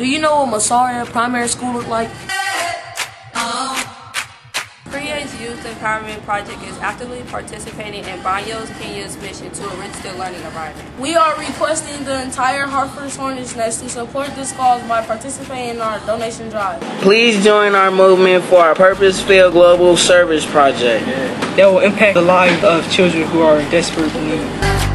Do you know what Masaria Primary School looked like? CREA's Youth Empowerment Project is actively participating in Banyo's Kenya's mission to enrich their learning environment. We are requesting the entire Hartford Hornet's Nest to support this cause by participating in our donation drive. Please join our movement for our purpose-filled global service project that will impact the lives of children who are in desperate need.